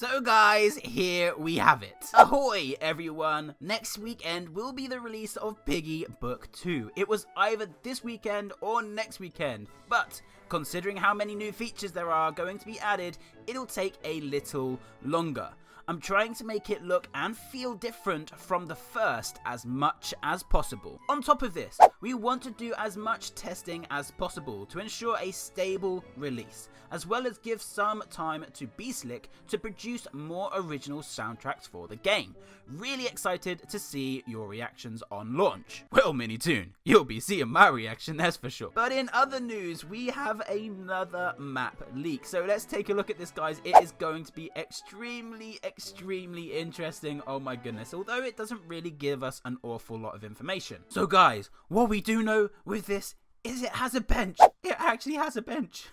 So guys, here we have it. Ahoy everyone! Next weekend will be the release of Piggy Book 2. It was either this weekend or next weekend, but considering how many new features there are going to be added, it'll take a little longer. I'm trying to make it look and feel different from the first as much as possible. On top of this, we want to do as much testing as possible to ensure a stable release, as well as give some time to Beastlick to produce more original soundtracks for the game. Really excited to see your reactions on launch. Well, MiniToon, you'll be seeing my reaction, that's for sure. But in other news, we have another map leak, so let's take a look at this, guys. It is going to be extremely interesting, oh my goodness, although it doesn't really give us an awful lot of information. So guys, what we do know with this is it has a bench. It actually has a bench.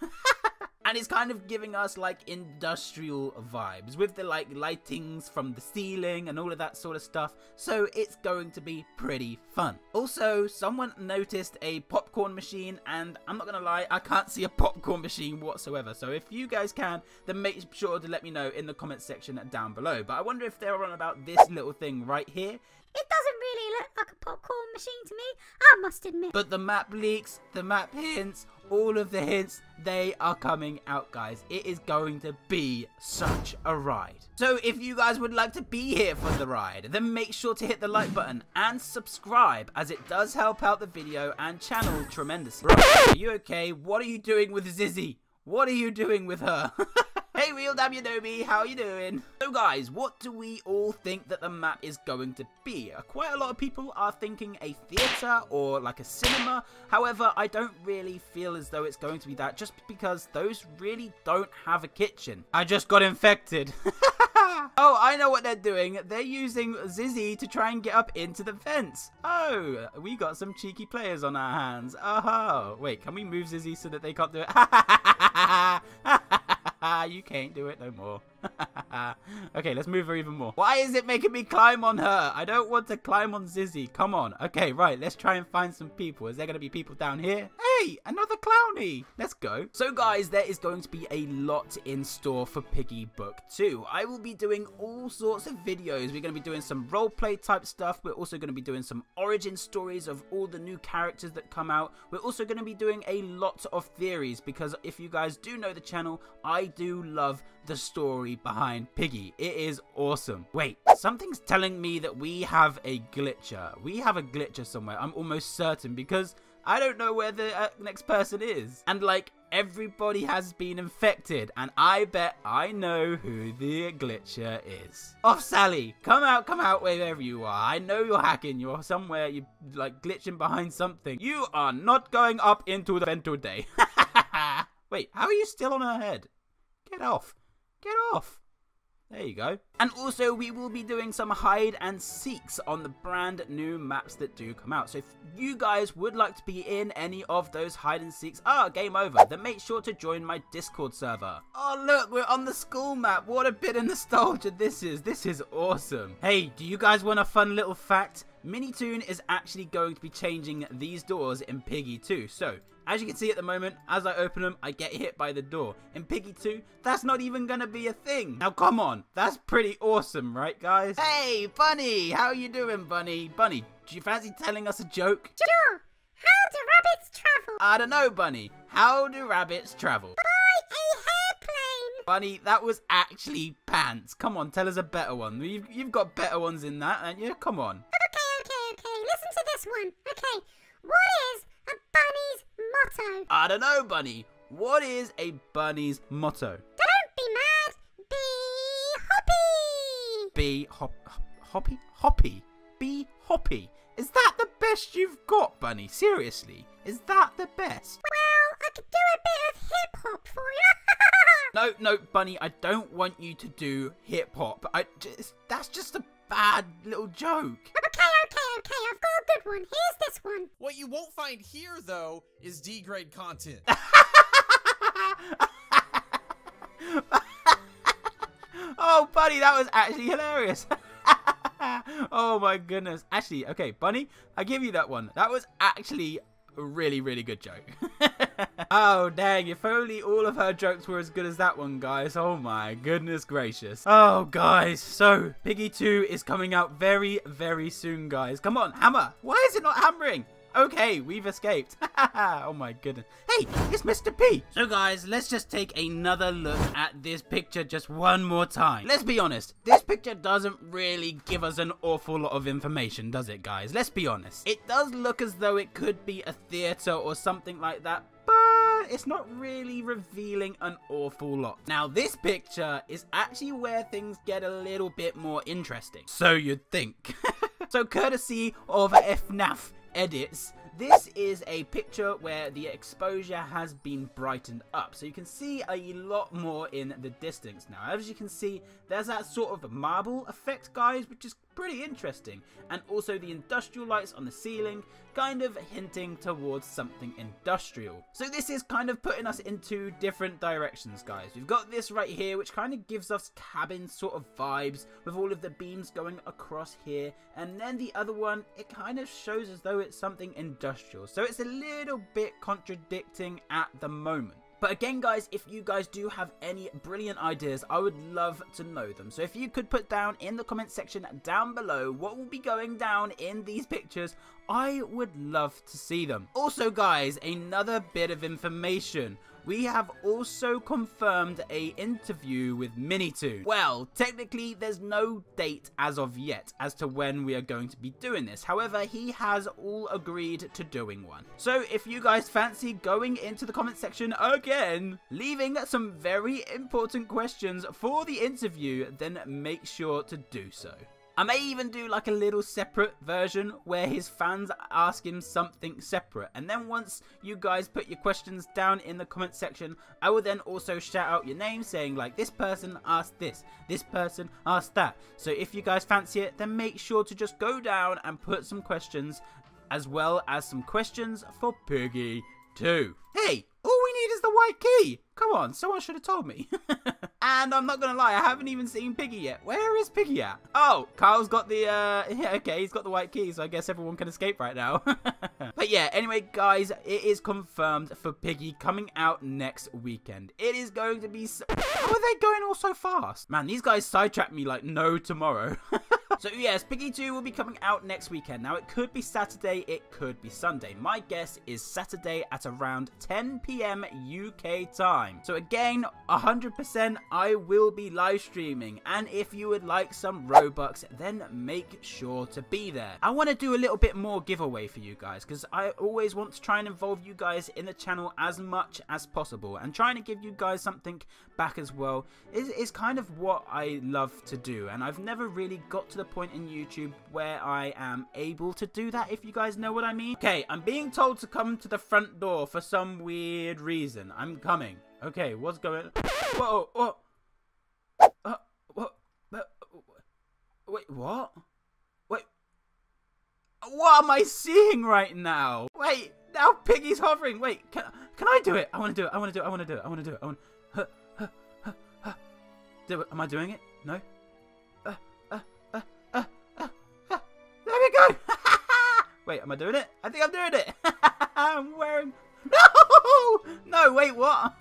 And it's kind of giving us like industrial vibes with the like lightings from the ceiling and all of that sort of stuff. So it's going to be pretty fun. Also, someone noticed a popcorn machine, and I'm not gonna lie, I can't see a popcorn machine whatsoever. So if you guys can, then make sure to let me know in the comments section down below. But I wonder if they're on about this little thing right here. It doesn't really look like a popcorn machine to me, I must admit. But the map leaks, the map hints, all of the hints, they are coming out, guys. It is going to be such a ride. So if you guys would like to be here for the ride, then make sure to hit the like button and subscribe, as it does help out the video and channel tremendously. Are you okay? What are you doing with Zizzy? What are you doing with her? Hey, Real Dabby, how you doing? So guys, what do we all think that the map is going to be? Quite a lot of people are thinking a theatre or like a cinema. However, I don't really feel as though it's going to be that, just because those really don't have a kitchen. I just got infected. Oh, I know what they're doing. They're using Zizzy to try and get up into the fence. Oh, we got some cheeky players on our hands. Oh, wait, can we move Zizzy so that they can't do it? You can't do it no more. Okay, let's move her even more. Why is it making me climb on her? I don't want to climb on Zizzy. Come on. Okay, right. Let's try and find some people. Is there going to be people down here? Hey, another clowny. Let's go. So, guys, there is going to be a lot in store for Piggy Book 2. I will be doing all sorts of videos. We're going to be doing some roleplay type stuff. We're also going to be doing some origin stories of all the new characters that come out. We're also going to be doing a lot of theories, because if you guys do know the channel, I do love the story behind Piggy. It is awesome. Wait, something's telling me that we have a glitcher. We have a glitcher somewhere. I'm almost certain, because I don't know where the next person is. And like, everybody has been infected, and I bet I know who the glitcher is. Off, Sally! Come out wherever you are. I know you're hacking. You're somewhere. You're like glitching behind something. You are not going up into the vent today. Wait, how are you still on her head? Get off. Get off. There you go. And also, we will be doing some hide and seeks on the brand new maps that do come out. So if you guys would like to be in any of those hide and seeks, game over, then make sure to join my Discord server. Oh, look, we're on the school map. What a bit of nostalgia this is. This is awesome. Hey, do you guys want a fun little fact? MiniToon is actually going to be changing these doors in Piggy 2. So, as you can see at the moment, as I open them, I get hit by the door. In Piggy 2, that's not even going to be a thing. Now, come on. That's pretty awesome, right, guys? Hey, Bunny. How are you doing, Bunny? Bunny, do you fancy telling us a joke? Sure. How do rabbits travel? I don't know, Bunny. How do rabbits travel? By a hairplane. Bunny, that was actually pants. Come on, tell us a better one. You've got better ones in that, haven't you? Come on. Okay. Listen to this one. Okay. What is a bunny's motto? I don't know, Bunny. What is a bunny's motto? Don't be mad. Be hoppy? Hoppy? Be hoppy. Is that the best you've got, Bunny? Seriously, is that the best? Well, I could do a bit of hip-hop for you. No, Bunny, I don't want you to do hip-hop. That's just a bad little joke. Okay, I've got a good one. Here's this one. What you won't find here, though, is D-grade content. Oh, Bunny, that was actually hilarious. Oh, my goodness. Actually, okay, Bunny, I give you that one. That was actually a really, really good joke. Oh, dang. If only all of her jokes were as good as that one, guys. Oh, my goodness gracious. Oh, guys. So, Piggy 2 is coming out very, very soon, guys. Come on, hammer. Why is it not hammering? Okay, we've escaped. Oh my goodness. Hey, it's Mr. P. So guys, let's just take another look at this picture just one more time. Let's be honest, this picture doesn't really give us an awful lot of information, does it, guys? Let's be honest. It does look as though it could be a theater or something like that, but it's not really revealing an awful lot. Now, this picture is actually where things get a little bit more interesting. So you'd think. So courtesy of FNAF edits, this is a picture where the exposure has been brightened up, so you can see a lot more in the distance. Now, as you can see, there's that sort of marble effect, guys, which is pretty interesting, and also the industrial lights on the ceiling kind of hinting towards something industrial. So this is kind of putting us into different directions, guys. We've got this right here, which kind of gives us cabin sort of vibes with all of the beams going across here, and then the other one, it kind of shows as though it's something industrial, so it's a little bit contradicting at the moment. But again, guys, if you guys do have any brilliant ideas, I would love to know them. So if you could put down in the comment section down below what will be going down in these pictures, I would love to see them. Also, guys, another bit of information. We have also confirmed an interview with MiniToon. Well, technically, there's no date as of yet as to when we are going to be doing this. However, he has all agreed to doing one. So if you guys fancy going into the comment section again, leaving some very important questions for the interview, then make sure to do so. I may even do like a little separate version where his fans ask him something separate. And then once you guys put your questions down in the comment section, I will then also shout out your name saying like, this person asked this person asked that. So if you guys fancy it, then make sure to just go down and put some questions, as well as some questions for Piggy 2. Hey! All we need is the white key. Come on, someone should have told me. And I'm not going to lie, I haven't even seen Piggy yet. Where is Piggy at? Oh, Kyle's got the, yeah, okay, he's got the white key, so I guess everyone can escape right now. But yeah, anyway, guys, it is confirmed for Piggy coming out next weekend. It is going to be so... How are they going all so fast? Man, these guys sidetracked me like no tomorrow. So yes, Piggy 2 will be coming out next weekend. Now, it could be Saturday, it could be Sunday. My guess is Saturday at around 10 PM UK time. So again, 100% I will be live streaming, and if you would like some Robux, then make sure to be there. I want to do a little bit more giveaway for you guys, because I always want to try and involve you guys in the channel as much as possible, and trying to give you guys something back as well is kind of what I love to do, and I've never really got to the point in YouTube where I am able to do that, if you guys know what I mean. Okay, I'm being told to come to the front door for some weird reason. I'm coming. Okay, what's going on? Whoa, whoa. What? Wait, what? Wait. What am I seeing right now? Wait, now Piggy's hovering. Wait, can I do it? I want to do it. I want to do it. I want to do it. I want to do it. I want to do it. Am I doing it? No? There we go. Wait, am I doing it? I think I'm doing it. I'm wearing... No! No, wait, what?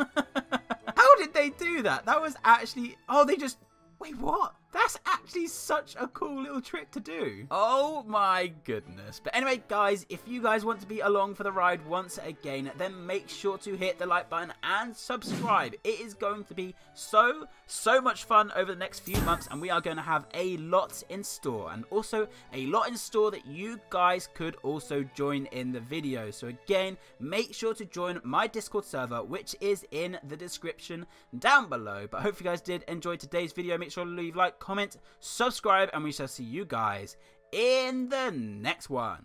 How did they do that? That was actually... Oh, they just... Wait, what? That's actually such a cool little trick to do. Oh my goodness. But anyway, guys, if you guys want to be along for the ride once again, then make sure to hit the like button and subscribe. It is going to be so, so much fun over the next few months, and we are going to have a lot in store, and also a lot in store that you guys could also join in the video. So again, make sure to join my Discord server, which is in the description down below. But I hope you guys did enjoy today's video. Make sure to leave a like, comment, subscribe, and we shall see you guys in the next one.